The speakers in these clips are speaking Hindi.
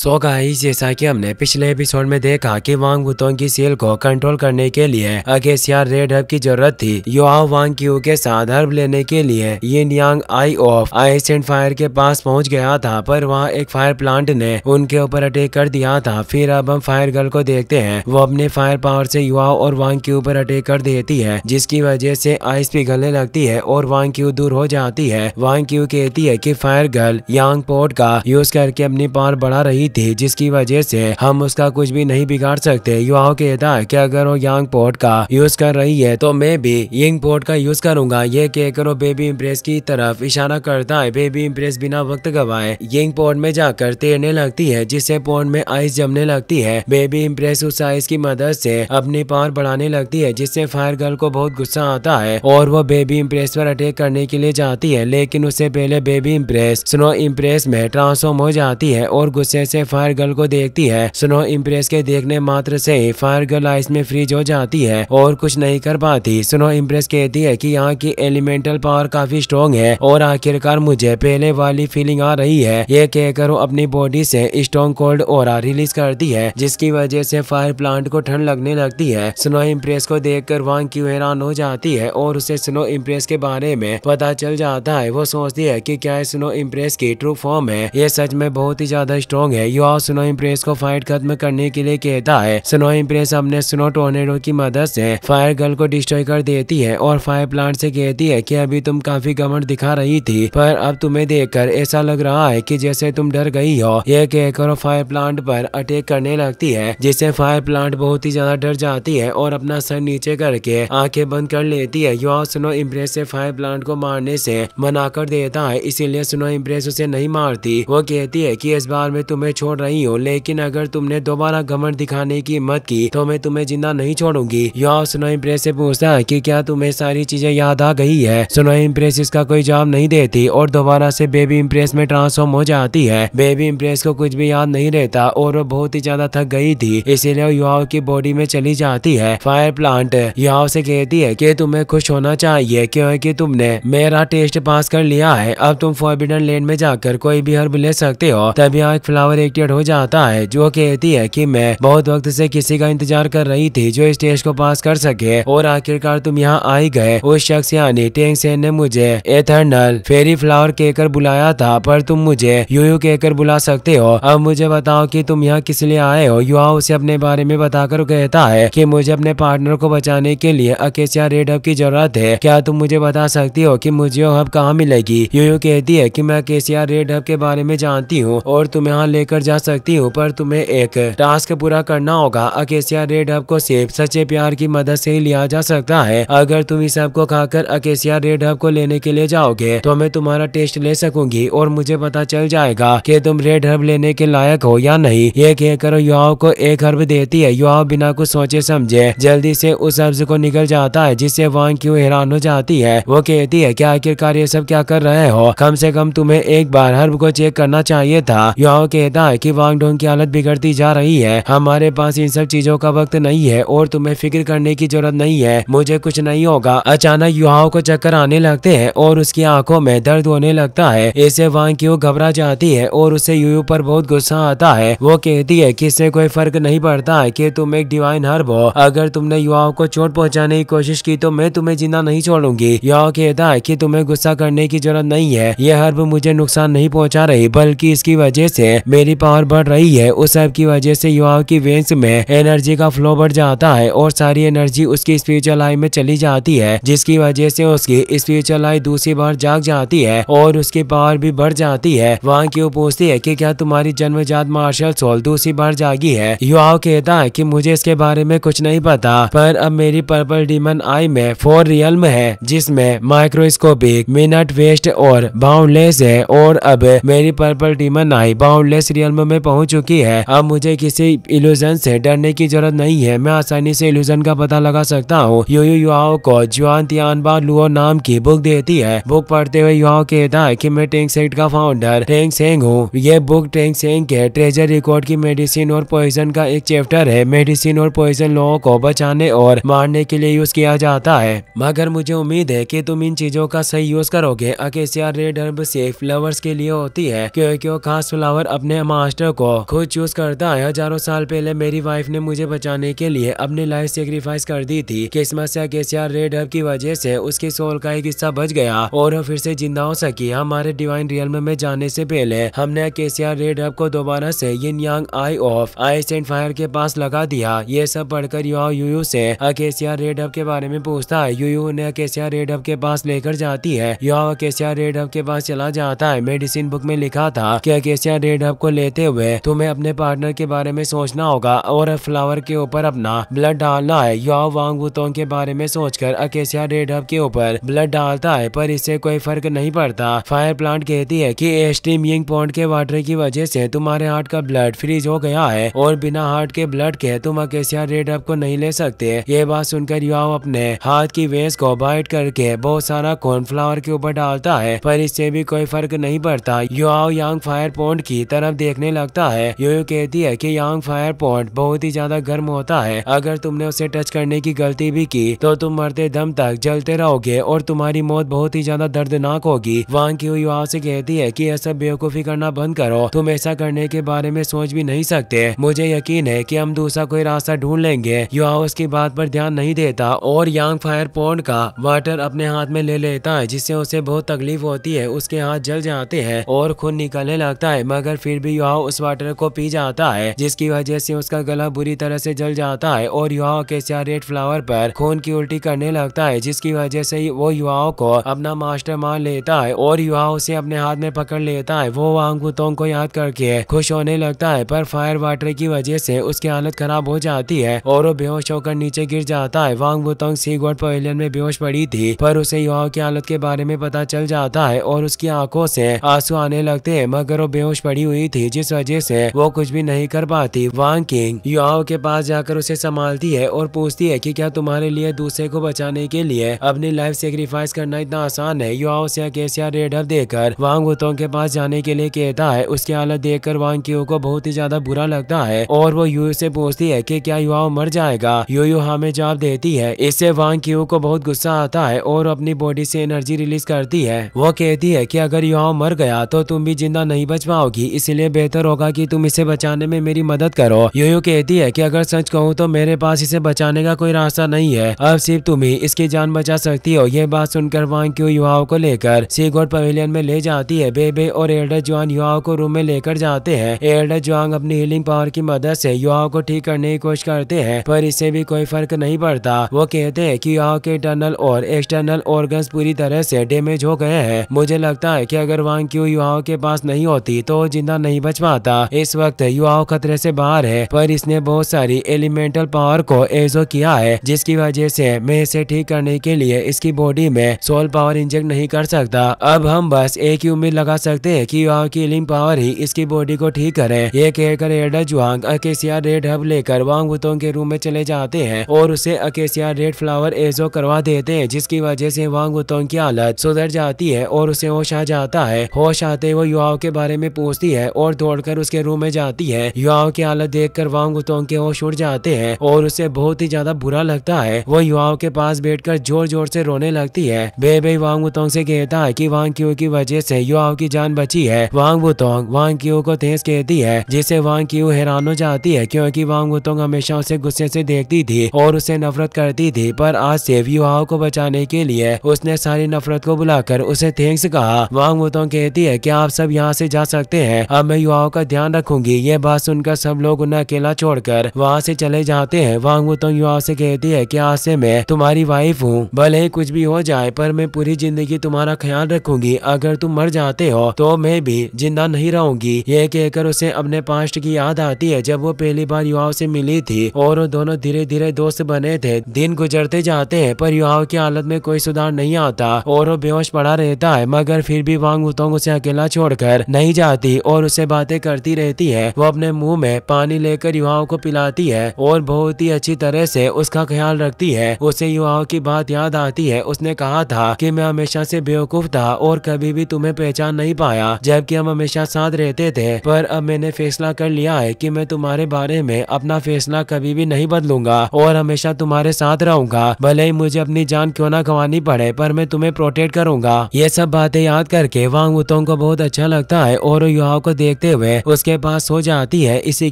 सो गाइस, जैसा कि हमने पिछले एपिसोड में देखा कि वांग वुतोंग की सेल को कंट्रोल करने के लिए अगेसिया रेड हर्ब की जरूरत थी। युहाओ वांग क्यू के साथ हर्ब लेने के लिए yin yang eye of ice and fire के पास पहुंच गया था, पर वहां एक फायर प्लांट ने उनके ऊपर अटैक कर दिया था। फिर अब हम फायर गर्ल को देखते हैं। वो अपने फायर पावर से युहाओ और वांग क्यू पर अटैक कर देती है, जिसकी वजह से आइस पिघलने लगती है और वांग क्यू दूर हो जाती है। वांग क्यू कहती है कि फायर गर्ल यांग पोर्ट का यूज करके अपनी पावर बढ़ा रही थी, जिसकी वजह से हम उसका कुछ भी नहीं बिगाड़ सकते। युहाओ कहता है कि अगर वो यांग पोर्ट का यूज कर रही है तो मैं भी यिंग पोर्ट का यूज करूंगा। ये कहकर वो बेबी इम्प्रेस की तरफ इशारा करता है। बेबी इम्प्रेस बिना वक्त गवाए यिंग पोर्ट में जाकर तैरने लगती है, जिससे पोर्ट में आइस जमने लगती है। बेबी इम्प्रेस उस आइस की मदद से अपनी पावर बढ़ाने लगती है, जिससे फायर गर्ल को बहुत गुस्सा आता है और वो बेबी इम्प्रेस पर अटैक करने के लिए जाती है। लेकिन उससे पहले बेबी इम्प्रेस स्नो इम्प्रेस में ट्रांसफॉर्म हो जाती है और गुस्से से फायर गर्ल को देखती है। स्नो इम्प्रेस के देखने मात्र से फायर गर्ल आइस में फ्रीज हो जाती है और कुछ नहीं कर पाती। स्नो इम्प्रेस कहती है कि यहाँ की एलिमेंटल पावर काफी स्ट्रॉन्ग है और आखिरकार मुझे पहले वाली फीलिंग आ रही है। ये कहकर वो अपनी बॉडी से स्ट्रॉन्ग कोल्ड ऑरा रिलीज करती है, जिसकी वजह से फायर प्लांट को ठंड लगने लगती है। स्नो इम्प्रेस को देख कर वांग क्यू हैरान हो जाती है और उसे स्नो इम्प्रेस के बारे में पता चल जाता है। वो सोचती है की क्या स्नो इम्प्रेस की ट्रू फॉर्म है, ये सच में बहुत ही ज्यादा स्ट्रॉन्ग है। युहाओ स्नो इम्प्रेस को फाइट खत्म करने के लिए कहता है। स्नो इम्प्रेस अपने स्नो टोर्नेडो की मदद से फायर गर्ल को डिस्ट्रॉय कर देती है और फायर प्लांट से कहती है कि अभी तुम काफी घमंड दिखा रही थी, पर अब तुम्हें देखकर ऐसा लग रहा है कि जैसे तुम डर गई हो। यह कहकर फायर प्लांट पर अटैक करने लगती है, जिससे फायर प्लांट बहुत ही ज्यादा डर जाती है और अपना सर नीचे करके आंखें बंद कर लेती है। युहाओ स्नो इम्प्रेस से फायर प्लांट को मारने से मना कर देता है, इसीलिए स्नो इम्प्रेस उसे नहीं मारती। वो कहती है कि इस बार मैं तुम्हें छोड़ रही हूँ, लेकिन अगर तुमने दोबारा घमंड दिखाने की हिम्मत की तो मैं तुम्हें जिंदा नहीं छोड़ूंगी। युहाओ स्नो इम्प्रेस से पूछता है कि क्या तुम्हें सारी चीजें याद आ गई है। स्नो इम्प्रेस इसका कोई जवाब नहीं देती और दोबारा से बेबी इम्प्रेस में ट्रांसफॉर्म हो जाती है। बेबी इम्प्रेस को कुछ भी याद नहीं रहता और वो बहुत ही ज्यादा थक गई थी, इसीलिए युहाओ की बॉडी में चली जाती है। फायर प्लांट युहाओ से कहती है कि तुम्हें खुश होना चाहिए क्योंकि तुमने मेरा टेस्ट पास कर लिया है। अब तुम फॉरबिडन लैंड में जाकर कोई भी हर्ब ले सकते हो। तभी एक फ्लावर एक्टिवेट हो जाता है, जो कहती है कि मैं बहुत वक्त से किसी का इंतजार कर रही थी जो इस टेस्ट को पास कर सके और आखिरकार तुम यहाँ आई गए। उस शख्स यानी टैंग सैन ने मुझे एथर्नल फेरी फ्लावर कहकर बुलाया था, पर तुम मुझे यूयू कहकर बुला सकते हो। अब मुझे बताओ कि तुम यहाँ किस लिए आए हो। युहाओ उसे अपने बारे में बताकर कहता है कि मुझे अपने पार्टनर को बचाने के लिए अकेसिया रेड हब की जरूरत है। क्या तुम मुझे बता सकती हो कि मुझे वो हब कहाँ मिलेगी। यूयू कहती है कि मैं अकेसिया रेड हब के बारे में जानती हूँ और तुम्हें लेकर जा सकती हूँ, पर तुम्हें एक टास्क पूरा करना होगा। अकेसिया रेड हब को सिर्फ सच्चे प्यार की मदद से ही लिया जा सकता है। अगर तुम इस हब को खाकर अकेसिया रेड हब को लेने के लिए जाओगे तो मैं तुम्हारा टेस्ट ले सकूंगी और मुझे पता चल जाएगा कि तुम रेड हब लेने के लायक हो या नहीं। ये कहकर युहाओ को एक हर्ब देती है। युहाओ बिना कुछ सोचे समझे जल्दी से उस हर्ब को निकल जाता है, जिससे वांग क्यू हैरान हो जाती है। वो कहती है कि आखिरकार ये सब क्या कर रहे हो, कम से कम तुम्हें एक बार हर्ब को चेक करना चाहिए था। युहाओ कहता है कि वांगडोंग की हालत बिगड़ती जा रही है, हमारे पास इन सब चीजों का वक्त नहीं है और तुम्हें फिक्र करने की जरूरत नहीं है, मुझे कुछ नहीं होगा। अचानक युहाओ को चक्कर आने लगते हैं और उसकी आंखों में दर्द होने लगता है। इससे वांग क्यू घबरा जाती है और उसे यूयू पर बहुत गुस्सा आता है। वो कहती है कि इससे कोई फर्क नहीं पड़ता है कि तुम एक डिवाइन हर्ब हो, अगर तुमने युहाओ को चोट पहुँचाने की कोशिश की तो मैं तुम्हें जिंदा नहीं छोड़ूंगी। युहाओ कहता है कि तुम्हें गुस्सा करने की जरूरत नहीं है, यह हर्ब मुझे नुकसान नहीं पहुँचा रही, बल्कि इसकी वजह से मेरी पावर बढ़ रही है। उस हर्ब की वजह से युहाओ की वेन्स में एनर्जी का फ्लो बढ़ जाता है और सारी एनर्जी उसकी स्पिरिचुअल आई में चली जाती है, जिसकी वजह से उसकी स्पिरिचुअल आई दूसरी बार जाग जाती है और उसकी पावर भी बढ़ जाती है। वांग क्यू पूछती है कि क्या तुम्हारी जन्मजात मार्शल सोल दूसरी बार जागी है। युहाओ कहता है कि मुझे इसके बारे में कुछ नहीं पता, पर अब मेरी पर्पल डीमन आई में 4 रियल्म है, जिसमें माइक्रोस्कोपिक, मिनट वेस्ट और बाउंडलेस है और अब मेरी purple demon eye boundless realm में पहुंच चुकी है। अब मुझे किसी इल्यूजन से डरने की जरूरत नहीं है, मैं आसानी से इल्यूजन का पता लगा सकता हूँ। यूयू युहाओ को जुआन तियानबा लुओ नाम की बुक देती है। बुक पढ़ते हुए युहाओ कहता है कि मैं टैंग सेक्ट का फाउंडर टैंग सेंग हूँ। ये बुक टैंग सेंग के ट्रेजर रिकॉर्ड की मेडिसिन और पॉइजन का एक चैप्टर है। मेडिसिन और पॉइजन लोगों को बचाने और मारने के लिए यूज किया जाता है, मगर मुझे उम्मीद है कि तुम इन चीजों का सही यूज करोगे। अकेसिया रेड हर्ब सिर्फ फ्लावर्स के लिए होती है क्योंकि वो खास फ्लावर अपने मास्टर को खुद चूज करता है। हजारों साल पहले मेरी वाइफ ने मुझे बचाने के लिए अपनी लाइफ सेक्रीफाइस कर दी थी। किस्मत या केसीआर रेड हब की वजह से उसकी सोल का एक हिस्सा बच गया और वह फिर से जिंदा हो सकी। हमारे डिवाइन रियल में जाने से पहले हमने केसीआर रेड हब को दोबारा से yin yang eye of ice and fire के पास लगा दिया। ये सब पढ़कर युवा यूयू से केसीआर रेड हब के बारे में पूछता है। यूयू ने केसीआर रेड हब के पास लेकर जाती है। युवा केसीआर रेड हब के पास चला जाता है। मेडिसिन बुक में लिखा था कि केसीआर रेड हब को लेते हुए तुम्हें अपने पार्टनर के बारे में सोचना होगा और फ्लावर के ऊपर अपना ब्लड डालना है। युवा वांग वुतोंग के बारे में सोचकर केसीआर रेड हब के ऊपर ब्लड डालता है, पर इससे कोई फर्क नहीं पड़ता। फायर प्लांट कहती है कि एस्ट्रीम यिंग पॉन्ड के वाटर की वजह से तुम्हारे हार्ट का ब्लड फ्रीज हो गया है और बिना हार्ट के ब्लड के तुम केसीआर रेड हब को नहीं ले सकते। ये बात सुनकर युवाओ अपने हाथ की वेस को बाइट करके बहुत सारा कॉर्नफ्लावर के ऊपर डालता है, पर इससे भी कोई फर्क नहीं पड़ता। युवाओ यांग फायर पॉन्ड की तरफ देखने लगता है। यूयू कहती है कि यांग फायर पॉन्ड बहुत ही ज्यादा गर्म होता है। अगर तुमने उसे टच करने की गलती भी की तो तुम मरते दम तक जलते रहोगे और तुम्हारी मौत बहुत ही ज्यादा दर्दनाक होगी। वांग की युवाओं से कहती है कि ऐसा बेवकूफी करना बंद करो, तुम ऐसा करने के बारे में सोच भी नहीं सकते। मुझे यकीन है कि हम दूसरा कोई रास्ता ढूंढ लेंगे। युवाओ उसकी बात पर ध्यान नहीं देता और यांग फायर पॉन्ड का वाटर अपने हाथ में ले लेता है, जिससे उसे बहुत तकलीफ होती है। उसके हाथ जल जाते हैं और खून निकलने लगता है, मगर फिर भी युवाओ उस वाटर को पी जाता है, जिसकी वजह से उसका गला बुरी तरह से जल जाता है और युवाओ केसीआर रेड फ्लावर पर खून की उल्टी करने लगता है, जिसकी वजह से वो युवाओ को अपना मास्टर मान लेता है और युवाओ उसे अपने हाथ में पकड़ लेता है। वो वांग वुतोंग को याद करके खुश होने लगता है, पर फायर वाटर की वजह से उसकी हालत खराब हो जाती है और वो बेहोश होकर नीचे गिर जाता है। वांग वुतोंग सीगोट पवेलियन में बेहोश पड़ी थी, पर उसे युवाओ की हालत के बारे में पता चल जाता है और उसकी आंखों से आंसू आने लगते हैं, मगर वो बेहोश पड़ी हुई थी, जिस वजह से वो कुछ भी नहीं कर पाती। वांग किंग युवाओ के पास जाकर उसे संभालती है और पूछती है कि क्या तुम्हारे लिए दूसरे को बचाने के लिए अपनी लाइफ सेक्रीफाइस करना इतना आसान है। युवाओ से केसीआर रेड हब देकर वांग वुतोंग के पास जाने के लिए कहता है। उसकी हालत देखकर वांग किंग को बहुत ही ज्यादा बुरा लगता है और वो यूयू से पूछती है कि क्या युवाओ मर जाएगा। यूयू हाँ में जवाब देती है। इससे वांग किंग को बहुत गुस्सा आता है और अपनी बॉडी से एनर्जी रिलीज करती है। वो कहती है कि अगर युवाओ मर गया तो तुम भी जिंदा नहीं बच पाओगी, इसलिए बेहतर होगा कि तुम इसे बचाने में मेरी मदद करो। यूयू कहती है कि अगर सच कहूँ तो मेरे पास इसे बचाने का कोई रास्ता नहीं है, अब सिर्फ तुम ही इसकी जान बचा सकती हो। यह बात सुनकर वांग किंग युवाओ को लेकर सीगोट पवेलियन में ले जाती है। बेबे और एल्डर जुआन युवाओ को रूम में लेकर जाते हैं। एल्डर जुआन अपनी हीलिंग पावर की मदद से युवाओं को ठीक करने की कोशिश करते हैं, पर इससे भी कोई फर्क नहीं पड़ता। वो कहते हैं कि युवाओं के इंटरनल और एक्सटर्नल ऑर्गन्स पूरी तरह से डैमेज हो गए हैं। मुझे लगता है कि अगर वांग किंग युवाओं के पास नहीं होती तो जिंदा नहीं बच पाता। इस वक्त युवाओं खतरे से बाहर है, पर इसने बहुत सारी एलिमेंटल पावर को एजो किया है, जिसकी वजह से मैं इसे ठीक करने के लिए इसकी बॉडी में सोल पावर इंजेक्ट नहीं कर सकता। अब हम बस एक ही उम्मीद लगा सकते हैं कि युवाओं की हीलिंग पावर ही इसकी बॉडी को ठीक करे। ये कहकर elder Zhuang KCR red herb लेकर वांग वुतोंग के रूम में चले जाते हैं और उसे केसीआर रेड फ्लावर एजो करवा देते हैं, जिसकी वजह से वांग वुतोंग की हालत सुधर जाती है और उसे होश आ जाता है। होश आते वो युवाओं के बारे में पूछती है और दौड़कर उसके रूम में जाती है। युवाओं की हालत देखकर वांग वुतोंग के होश उड़ जाते हैं और उसे बहुत ही ज्यादा बुरा लगता है। वो युवाओं के पास बैठकर जोर जोर से रोने लगती है। बेबे वांग वुतोंग से कहता है कि वांग किंग की वजह से युवाओं की जान बची है। वांग वुतोंग वांग किंग को तेज कहती है, जिससे वांग किंग हैरान हो जाती है, क्योंकि वांग वुतोंग हमेशा उसे गुस्से से देखती थी और उसे नफरत करती थी, पर आज से युवाओं को बचाने के लिए उसने सारी नफरत को बुलाकर उसे थैंक्स कहा। वांग वुतोंग कहती है कि आप सब यहाँ से जा सकते हैं, अब मैं युवाओं का ध्यान रखूंगी। ये बात सुनकर सब लोग उन्हें अकेला छोड़कर वहाँ से चले जाते हैं। वांग वुतोंग युवाओं से कहती है कि आज से मैं तुम्हारी वाइफ हूँ, भले ही कुछ भी हो जाए, पर मैं पूरी जिंदगी तुम्हारा ख्याल रखूंगी। अगर तुम मर जाते हो तो मैं भी जिंदा नहीं रहूंगी। यह कहकर उसे अपने पास्ट की याद आती है, जब वो पहली बार युवाओं से मिली थी और वो दोनों धीरे धीरे दोस्त बने थे। दिन गुजरते जाते हैं, पर युवाओं की हालत में कोई सुधार नहीं आता और वो बेहोश पड़ा रहता है, मगर फिर भी वांग वुतोंग उसे अकेला छोड़कर नहीं जाती और उसे बातें करती रहती है। वो अपने मुंह में पानी लेकर युवाओं को पिलाती है और बहुत ही अच्छी तरह से उसका ख्याल रखती है। उसे युवाओं की बात याद आती है। उसने कहा था कि मैं हमेशा से बेवकूफ था और कभी भी तुम्हें पहचान नहीं पाया, जबकि हम हमेशा साथ रहते थे, पर अब मैंने फैसला कर लिया है कि मैं तुम्हारे बारे में अपना फैसला कभी भी नहीं बदलूंगा और हमेशा तुम्हारे साथ रहूंगा। भले ही मुझे अपनी जान क्यों ना गंवानी पड़े, पर मैं तुम्हें प्रोटेक्ट करूंगा। ये सब बातें याद करके वांग वुतोंग को बहुत अच्छा लगता है और युवाओं को देखते हुए उसके पास हो जाती है। इसी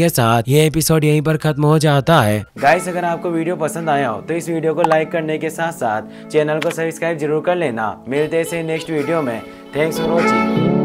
के साथ ये एपिसोड यहीं पर खत्म हो जाता है। गाइस, अगर आपको वीडियो पसंद आया हो तो इस वीडियो को लाइक करने के साथ साथ चैनल को सब्सक्राइब जरूर कर लेना। मिलते हैं नेक्स्ट वीडियो में। Thanks for watching.